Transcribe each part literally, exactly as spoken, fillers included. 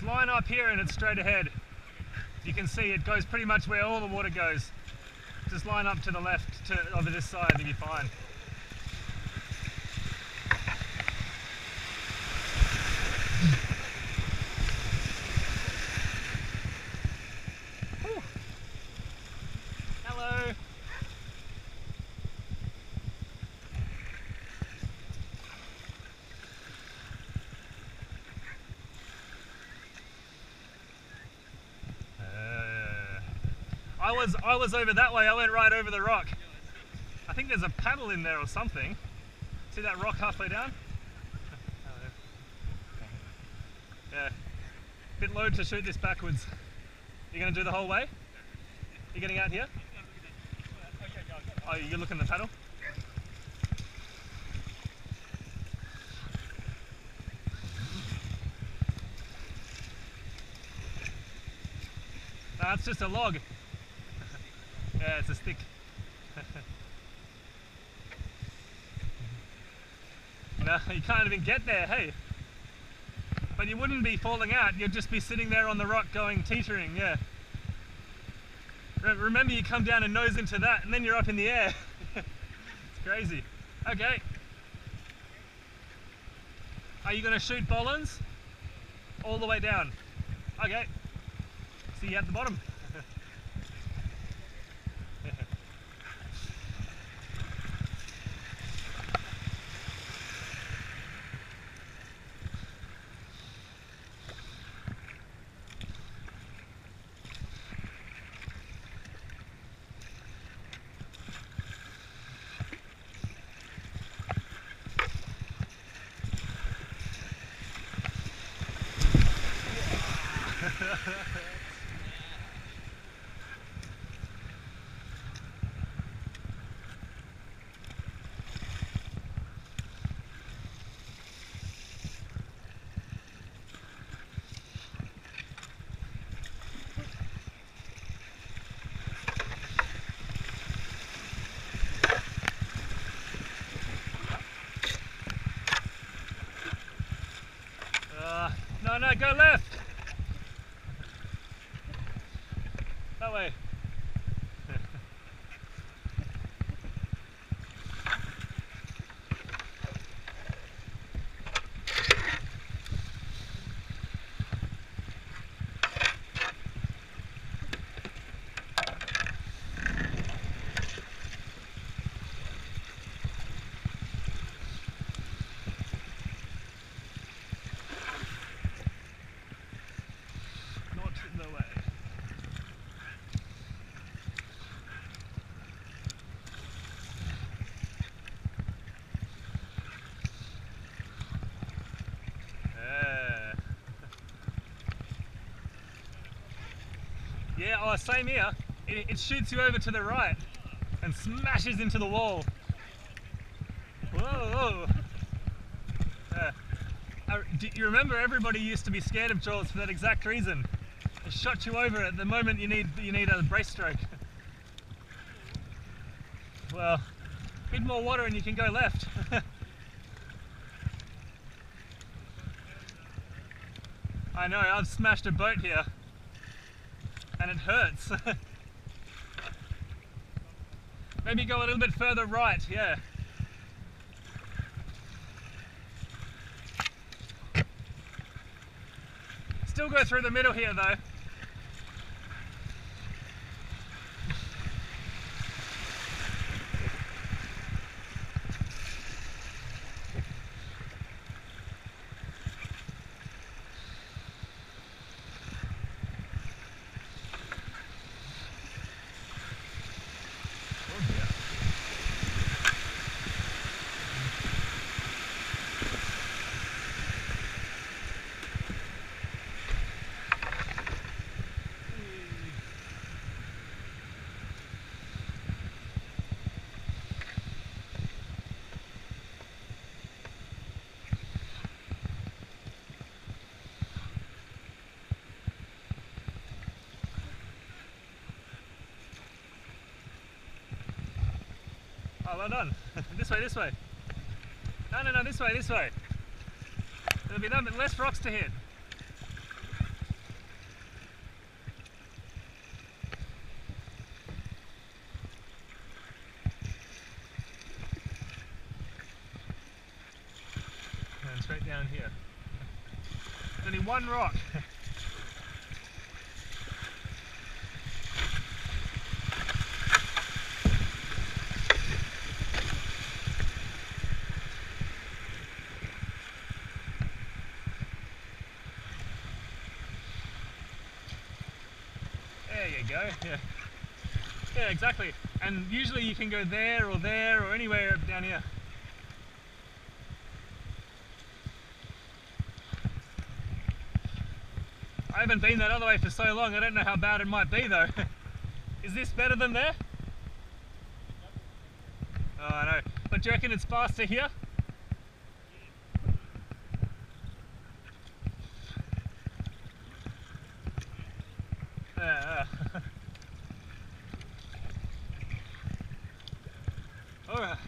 just line up here and it's straight ahead. You can see it goes pretty much where all the water goes. Just line up to the left to over this side and you're fine. Hello. I was, I was over that way, I went right over the rock. I think there's a paddle in there or something. See that rock halfway down? Yeah. Bit low to shoot this backwards. You're going to do the whole way? You're getting out here? Oh, you're looking at the paddle? No, it's just a log. Yeah, it's a stick. No, you can't even get there, hey. But you wouldn't be falling out, you'd just be sitting there on the rock going teetering, yeah. Re remember you come down and nose into that and then you're up in the air. It's crazy. Okay. Are you going to shoot bolins? All the way down. Okay. See you at the bottom. No, no, go left! That way. Yeah, oh, same here. It, it shoots you over to the right and smashes into the wall. Whoa! Whoa. Uh, I, do you remember everybody used to be scared of Jaws for that exact reason? It shot you over at the moment you need you need a brace stroke. Well, a bit more water and you can go left. I know, I've smashed a boat here. And it hurts. Maybe go a little bit further right, yeah. Still go through the middle here though. Oh, well done. This way, this way. No, no, no, this way, this way. There'll be no, less rocks to hit. one rock. There you go. Yeah. Yeah, exactly. And usually you can go there or there or anywhere up down here. I haven't been that other way for so long, I don't know how bad it might be though. Is this better than there? Oh, I know. But do you reckon it's faster here? Yeah. Uh, uh. Alright.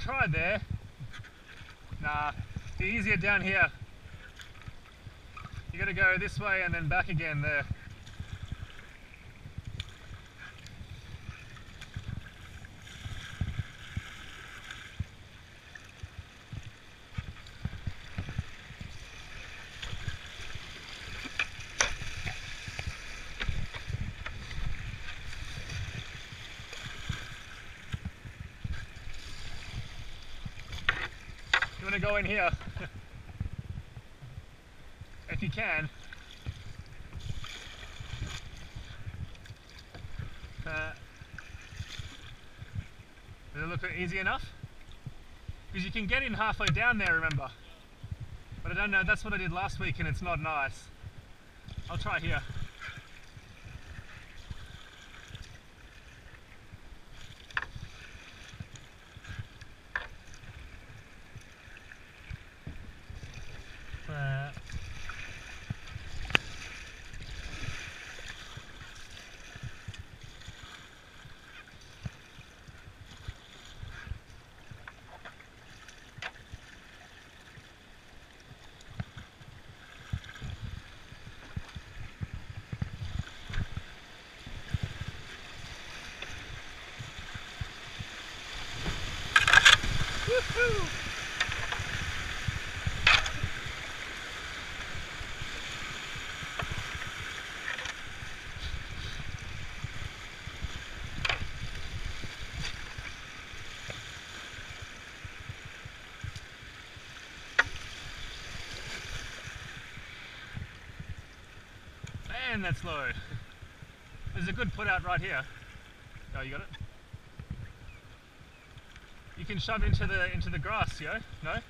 Try there. Nah, it's easier down here. You gotta go this way and then back again there. To go in here if you can. Uh, does it look easy enough? Because you can get in halfway down there, remember? But I don't know, that's what I did last week and it's not nice. I'll try here. Man, that's low. There's a good put out right here. Oh, you got it? You can shove into the into the grass, yo? No?